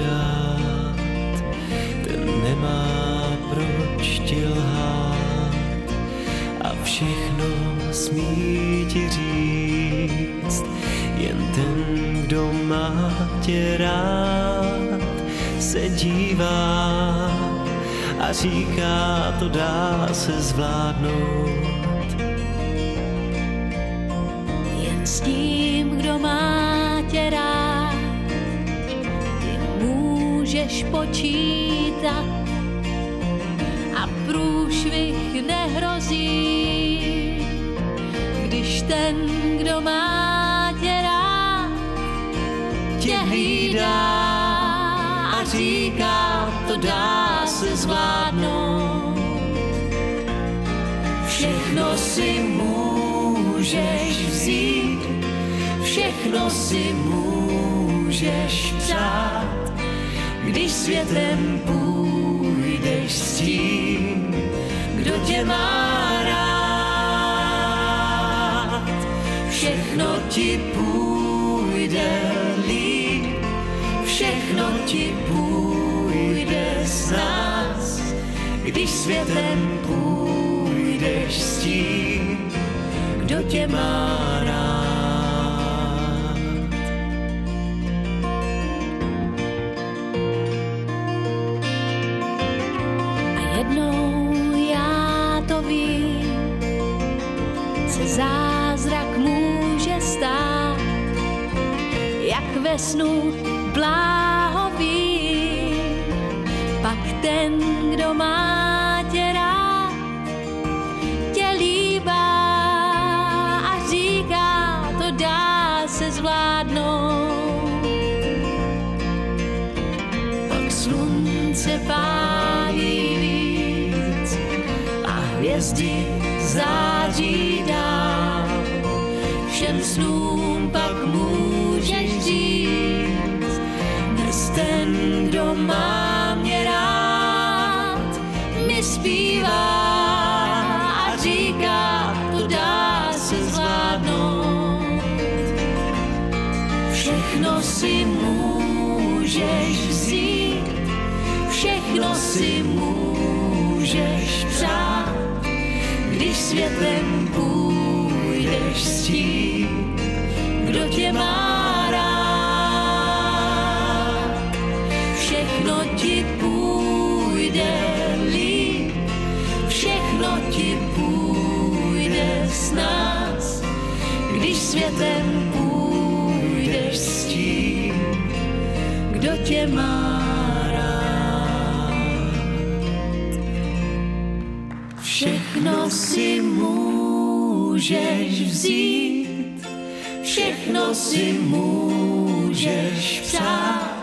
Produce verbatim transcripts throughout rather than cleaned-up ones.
rád, ten nemá proč ti lhát a všechno smí ti říct. Jen ten, kdo má tě rád, se dívá a říká, to dá se zvládnout. Jen s tím, kdo má tě rád, ty můžeš počítat a průšvih nehrozí, když ten, kdo má tě rád, tě hlídá a říká, to dá se zvládnout. Všechno si můžeš vzít, všechno si můžeš přát, když světem půjdeš s tím, kdo tě má rád. Všechno ti půjde líp, všechno ti půjde z nás, když světem půjdeš s tím, kdo tě má rád. A jednou, já to vím, se zázrak může stát, jak ve snu bláhový, pak ten, kdo má tě rád, tě líbá a říká, to dá se zvládnout. Pak slunce pálí víc a hvězdy září dál, všem snům pak můžeš říct, ten, kdo má mě rád, mi zpívá a říká, to dá se zvládnout. Všechno si můžeš vzít, všechno si můžeš přát, když světem půjdeš s tím, kdo tě má. Všechno ti půjde líp, všechno ti půjde s nás, když světem půjdeš s tím, kdo tě má rád. Všechno si můžeš vzít, všechno si můžeš přát,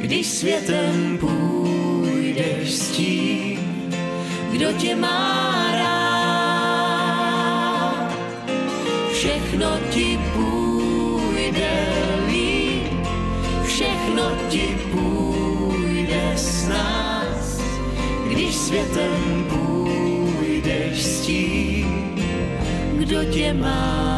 když světem půjdeš s tím, kdo tě má rád. Všechno ti půjde líp, všechno ti půjde s nás, když světem půjdeš s tím, kdo tě má rád.